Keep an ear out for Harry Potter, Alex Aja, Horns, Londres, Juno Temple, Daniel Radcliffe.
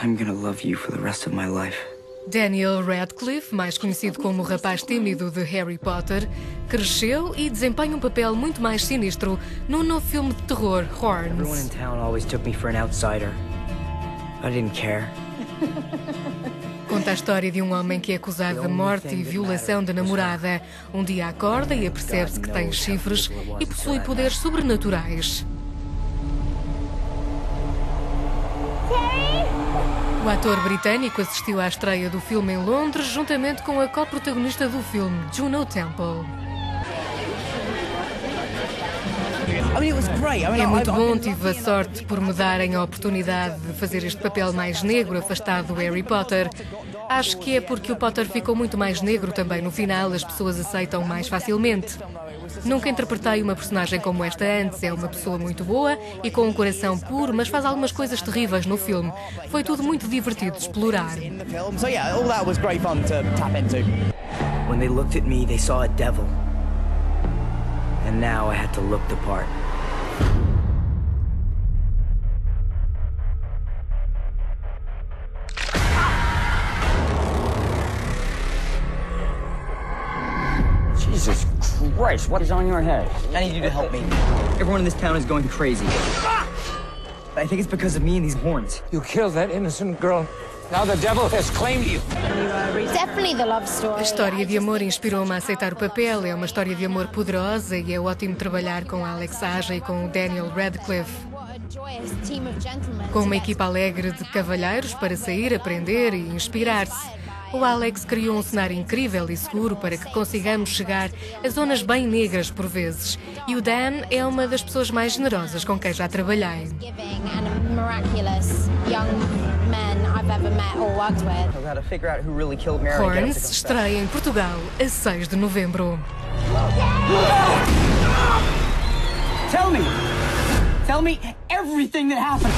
I'm gonna love you for the rest of my life. Daniel Radcliffe, mais conhecido como o rapaz tímido de Harry Potter, cresceu e desempenha um papel muito mais sinistro no novo filme de terror, Horns. Everyone in town always took me for an outsider. I didn't care. Conta a história de um homem que é acusado de morte e violação de namorada. Um dia acorda e apercebe-se que tem chifres e possui poderes sobrenaturais. O ator britânico assistiu à estreia do filme em Londres, juntamente com a co-protagonista do filme, Juno Temple. É muito bom, tive a sorte por me darem a oportunidade de fazer este papel mais negro, afastado do Harry Potter. Acho que é porque o Potter ficou muito mais negro também no final, as pessoas aceitam mais facilmente. Nunca interpretei uma personagem como esta antes. É uma pessoa muito boa e com um coração puro, mas faz algumas coisas terríveis no filme. Foi tudo muito divertido de explorar. When they looked at me, they saw a devil. And now I had to look the part. Jesus Christ, what is on your head? I need you to help me. Everyone in this town is going crazy. I think it's because of me and these horns. You killed that innocent girl. Now the devil has claimed you. Definitely the love story. A história de amor inspirou-me a aceitar o papel. É uma história de amor poderosa e é ótimo trabalhar com Alex Aja e com o Daniel Radcliffe. Com uma equipa alegre de cavalheiros para sair, aprender e inspirar-se. O Alex criou um cenário incrível e seguro para que consigamos chegar a zonas bem negras por vezes. E o Dan é uma das pessoas mais generosas com quem já trabalhei. Horns estreia em Portugal a 6 de novembro. Tell me everything that happened.